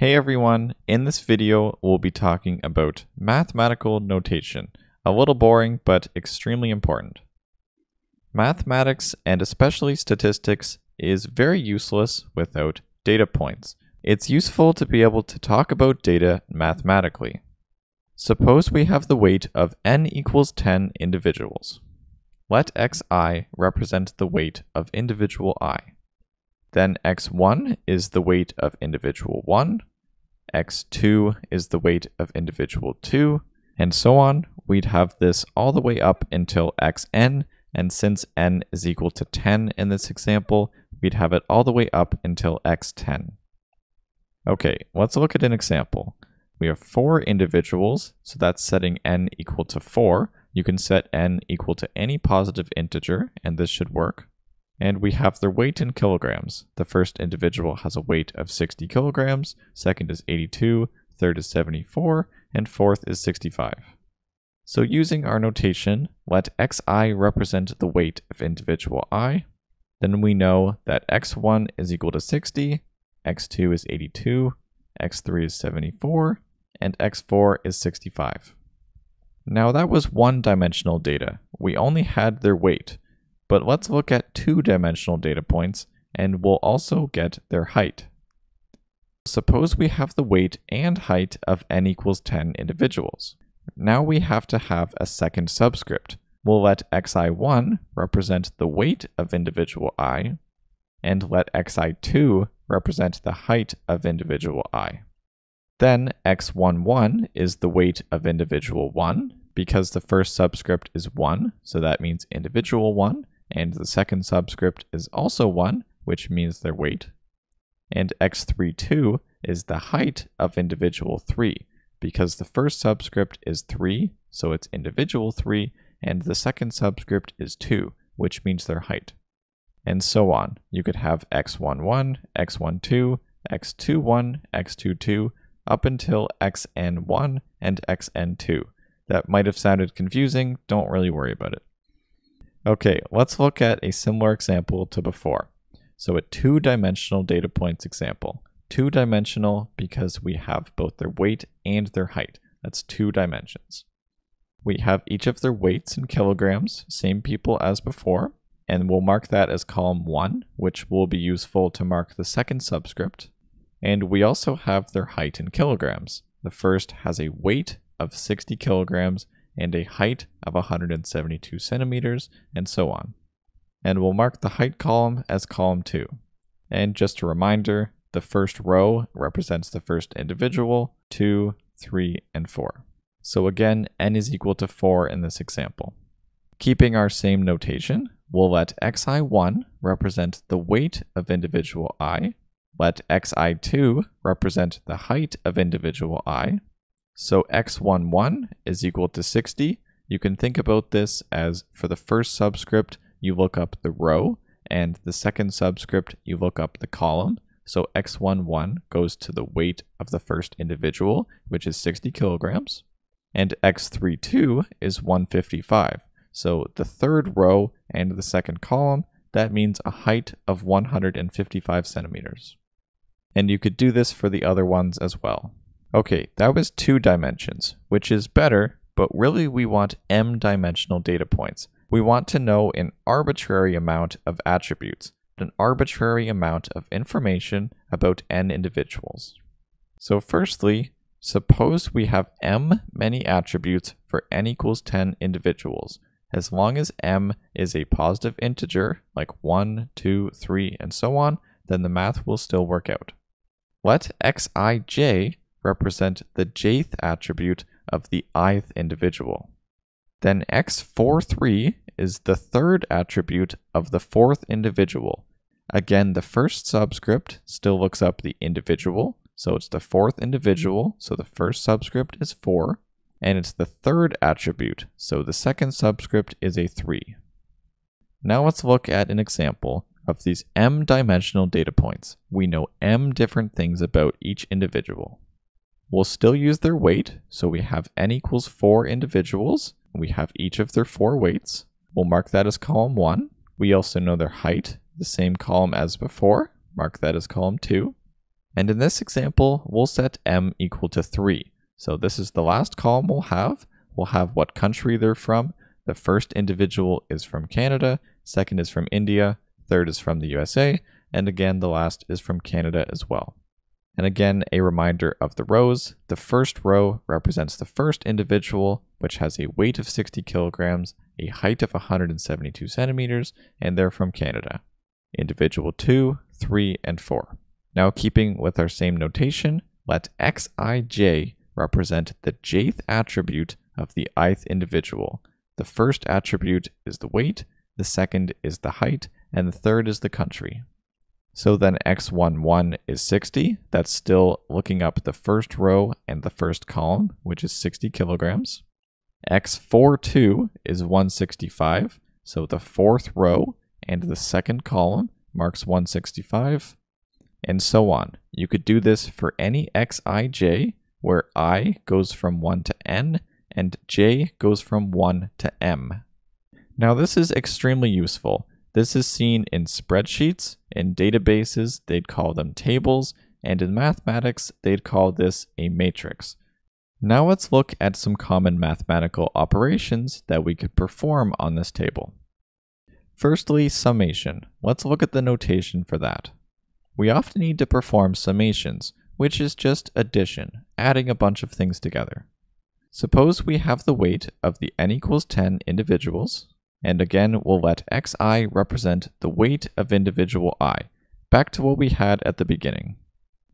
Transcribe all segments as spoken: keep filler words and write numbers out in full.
Hey everyone, in this video we'll be talking about mathematical notation. A little boring, but extremely important. Mathematics, and especially statistics, is very useless without data points. It's useful to be able to talk about data mathematically. Suppose we have the weight of n equals ten individuals. Let xi represent the weight of individual I. Then x one is the weight of individual one, x two is the weight of individual two, and so on. We'd have this all the way up until xn, and since n is equal to ten in this example, we'd have it all the way up until x ten. Okay, let's look at an example. We have four individuals, so that's setting n equal to four. You can set n equal to any positive integer, and this should work. And we have their weight in kilograms. The first individual has a weight of sixty kilograms, second is eighty-two, third is seventy-four, and fourth is sixty-five. So using our notation, let xi represent the weight of individual I. Then we know that x one is equal to sixty, x two is eighty-two, x three is seventy-four, and x four is sixty-five. Now that was one-dimensional data. We only had their weight. But let's look at two-dimensional data points, and we'll also get their height. Suppose we have the weight and height of n equals ten individuals. Now we have to have a second subscript. We'll let x i one represent the weight of individual I, and let x i two represent the height of individual I. Then x eleven is the weight of individual one, because the first subscript is one, so that means individual one, and the second subscript is also one, which means their weight. And x thirty-two is the height of individual three, because the first subscript is three, so it's individual three, and the second subscript is two, which means their height. And so on. You could have x eleven, x twelve, x twenty-one, x twenty-two, up until x n one and x n two. That might have sounded confusing. Don't really worry about it. Okay, let's look at a similar example to before. So a two-dimensional data points example. Two-dimensional because we have both their weight and their height. That's two dimensions. We have each of their weights in kilograms, same people as before, and we'll mark that as column one, which will be useful to mark the second subscript. And we also have their height in kilograms. The first has a weight of sixty kilograms and a height of one hundred seventy-two centimeters, and so on. And we'll mark the height column as column two. And just a reminder, the first row represents the first individual, two, three, and four. So again, n is equal to four in this example. Keeping our same notation, we'll let x i one represent the weight of individual I, let x i two represent the height of individual I. So x eleven is equal to sixty. You can think about this as, for the first subscript, you look up the row, and the second subscript, you look up the column. So x eleven goes to the weight of the first individual, which is sixty kilograms, and x thirty-two is one hundred fifty-five. So the third row and the second column, that means a height of one hundred fifty-five centimeters. And you could do this for the other ones as well. Okay, that was two dimensions, which is better, but really we want m-dimensional data points. We want to know an arbitrary amount of attributes, an arbitrary amount of information about n individuals. So firstly, suppose we have m many attributes for n equals ten individuals. As long as m is a positive integer, like one, two, three, and so on, then the math will still work out. Let xij represent the jth attribute of the ith individual. Then x forty-three is the third attribute of the fourth individual. Again, the first subscript still looks up the individual, so it's the fourth individual, so the first subscript is four, and it's the third attribute, so the second subscript is a three. Now let's look at an example of these m-dimensional data points. We know m different things about each individual. We'll still use their weight, so we have n equals four individuals. We have each of their four weights. We'll mark that as column one. We also know their height, the same column as before. Mark that as column two. And in this example, we'll set m equal to three. So this is the last column we'll have. We'll have what country they're from. The first individual is from Canada, second is from India, third is from the U S A, and again, the last is from Canada as well. And again, a reminder of the rows. The first row represents the first individual, which has a weight of sixty kilograms, a height of one hundred seventy-two centimeters, and they're from Canada. Individual two, three, and four. Now, keeping with our same notation, let xij represent the jth attribute of the ith individual. The first attribute is the weight, the second is the height, and the third is the country. So then x eleven is sixty. That's still looking up the first row and the first column, which is sixty kilograms. x forty-two is one hundred sixty-five. So the fourth row and the second column marks one hundred sixty-five, and so on. You could do this for any xij where I goes from one to n and j goes from one to m. Now this is extremely useful. This is seen in spreadsheets, in databases, they'd call them tables, and in mathematics, they'd call this a matrix. Now let's look at some common mathematical operations that we could perform on this table. Firstly, summation. Let's look at the notation for that. We often need to perform summations, which is just addition, adding a bunch of things together. Suppose we have the weight of the n equals ten individuals. And again, we'll let xi represent the weight of individual I, back to what we had at the beginning.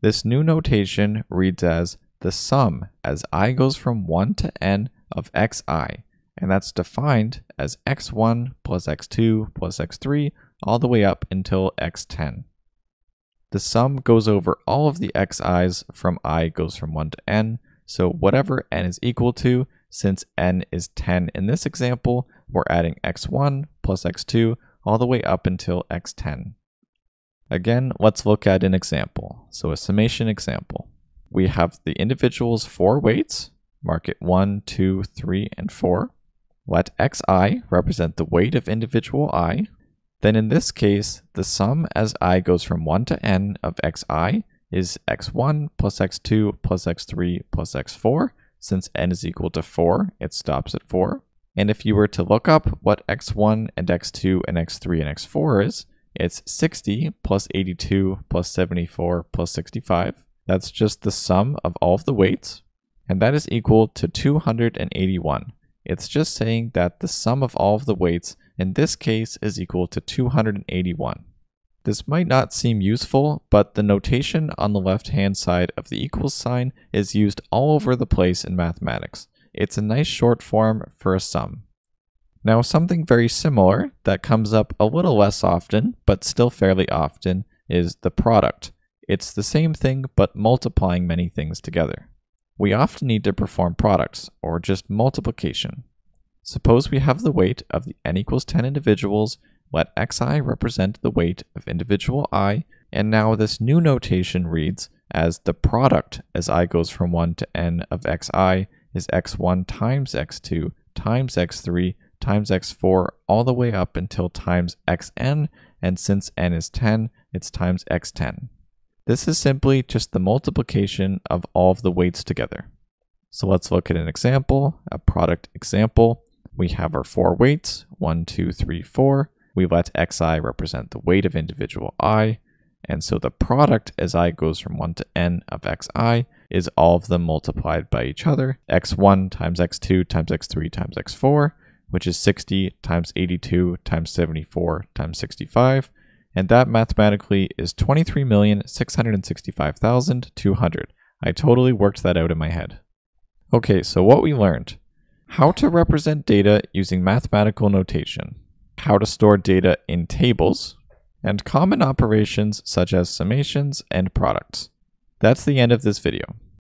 This new notation reads as the sum as I goes from one to n of xi, and that's defined as x one plus x two plus x three all the way up until x ten. The sum goes over all of the xi's from I goes from one to n, so whatever n is equal to, since n is ten in this example, we're adding x one plus x two all the way up until x ten. Again, let's look at an example. So a summation example. We have the individuals' four weights, mark it one, two, three, and four. Let xi represent the weight of individual I. Then in this case, the sum as I goes from one to n of xi is x one plus x two plus x three plus x four. Since n is equal to four, it stops at four. And if you were to look up what x one and x two and x three and x four is, it's sixty plus eighty-two plus seventy-four plus sixty-five. That's just the sum of all of the weights, and that is equal to two hundred eighty-one. It's just saying that the sum of all of the weights in this case is equal to two hundred eighty-one. This might not seem useful, but the notation on the left-hand side of the equals sign is used all over the place in mathematics. It's a nice short form for a sum. Now, something very similar that comes up a little less often, but still fairly often, is the product. It's the same thing, but multiplying many things together. We often need to perform products, or just multiplication. Suppose we have the weight of the n equals ten individuals. Let xi represent the weight of individual I, and now this new notation reads as the product as I goes from one to n of xi is x one times x two times x three times x four all the way up until times xn, and since n is ten, it's times x ten. This is simply just the multiplication of all of the weights together. So let's look at an example, a product example. We have our four weights, one, two, three, four. We let xi represent the weight of individual I, and so the product as I goes from one to n of xi is all of them multiplied by each other, x one times x two times x three times x four, which is sixty times eighty-two times seventy-four times sixty-five, and that mathematically is twenty-three million six hundred sixty-five thousand two hundred. I totally worked that out in my head. Okay, so what we learned. How to represent data using mathematical notation. How to store data in tables, and common operations such as summations and products. That's the end of this video.